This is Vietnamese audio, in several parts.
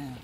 now.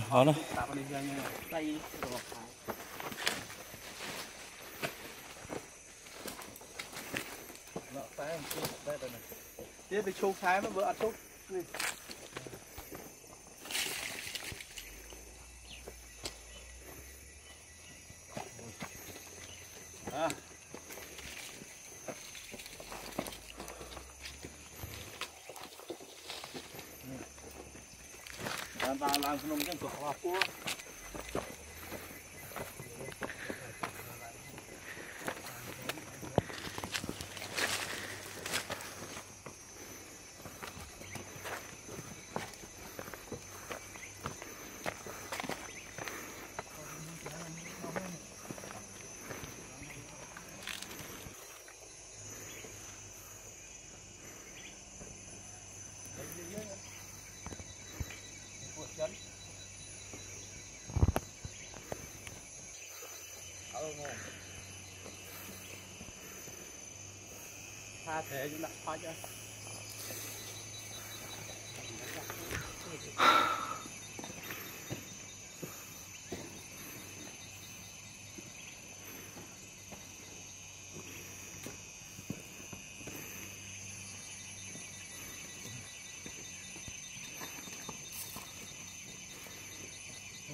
好了。Tiếp tục chụp thái mà vừa ăn chụp. À. Làm xong cái cửa hoa cua. Tha thế chúng ta thoát ra.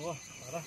Ủa, ở đây.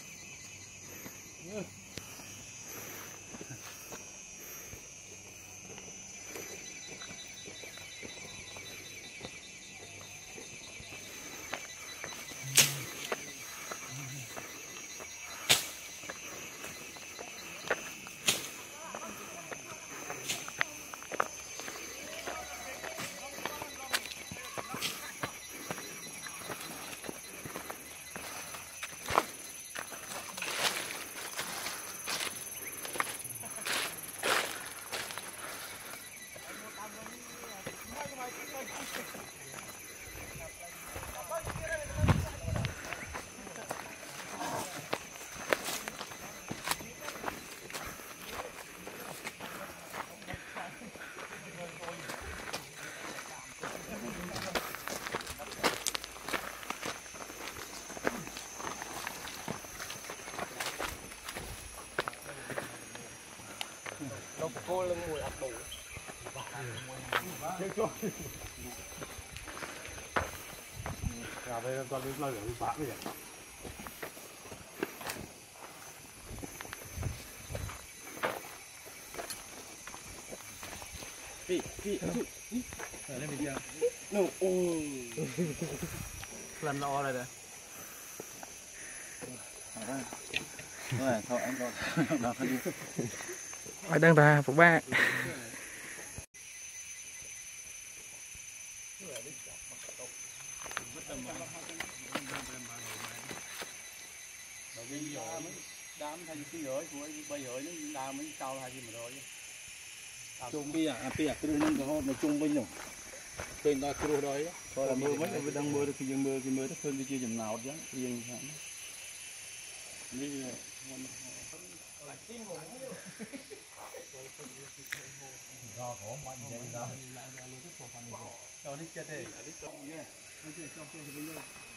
Cô là mùi ạp đủ. Cà phê con lấy lời bị bạc bây giờ. Vị. Ở đây mình đi ăn. Nụ. Làm nó o này đây. Thôi anh còn. Đó thôi đi. Ở đang ra phục ba. Chung bia à bia cứ nên có mà chung bên nhung. Tên đó cứ rồi. Thôi là mưa mới đang mưa thì mưa đất hơn đi chừng nào chứ. Riêng hả. Đi. Đó có mạnh vậy đó. Cho đi chết đi. Đi